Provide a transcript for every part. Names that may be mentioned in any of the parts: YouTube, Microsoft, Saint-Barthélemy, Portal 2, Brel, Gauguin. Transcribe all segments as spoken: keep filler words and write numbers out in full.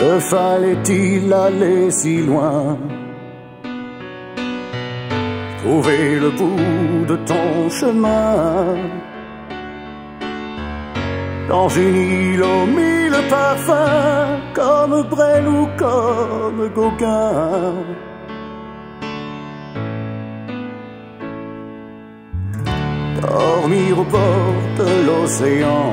Que fallait-il aller si loin? Trouver le bout de ton chemin. Dans une île aux mille parfums, comme Brel ou comme Gauguin. Dormir au bord de l'océan,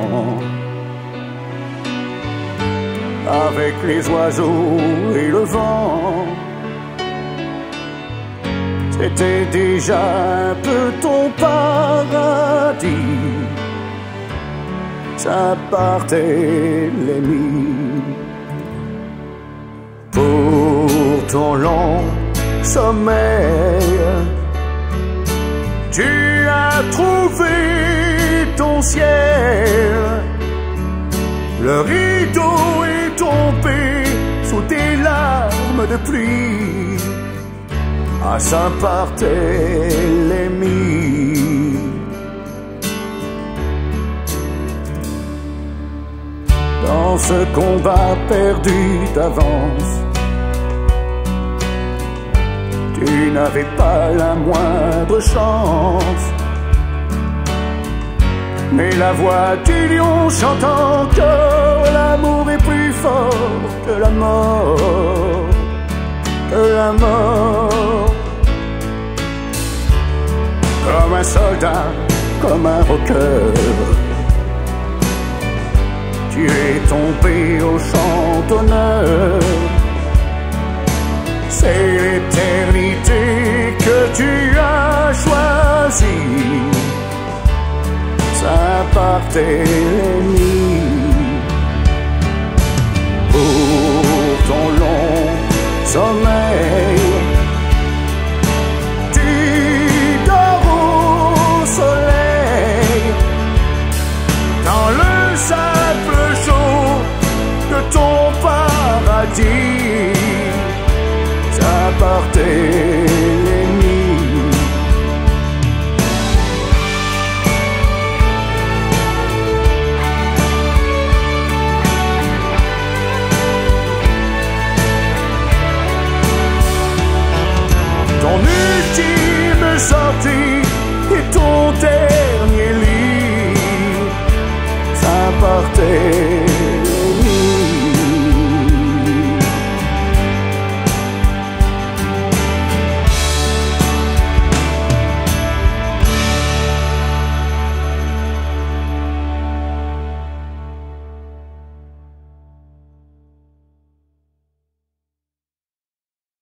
avec les oiseaux et le vent. C'était déjà un peu ton paradis, Saint-Barthélemy. Pour ton long sommeil, tu as trouvé ton ciel. Le rideau est tombé sous tes larmes de pluie, à Saint-Barthélemy. Dans ce combat perdu d'avance, tu n'avais pas la moindre chance. Mais la voix du lion chantant que l'amour est plus fort que la mort, que la mort. Comme un soldat, comme un rocker, tu es tombé au champ d'honneur. C'est l'éternité que tu as choisie, Saint-Barthélemy. Pour ton long sommeil, tu dors au soleil, dans le sable chaud de ton paradis, Saint-Barthélemy.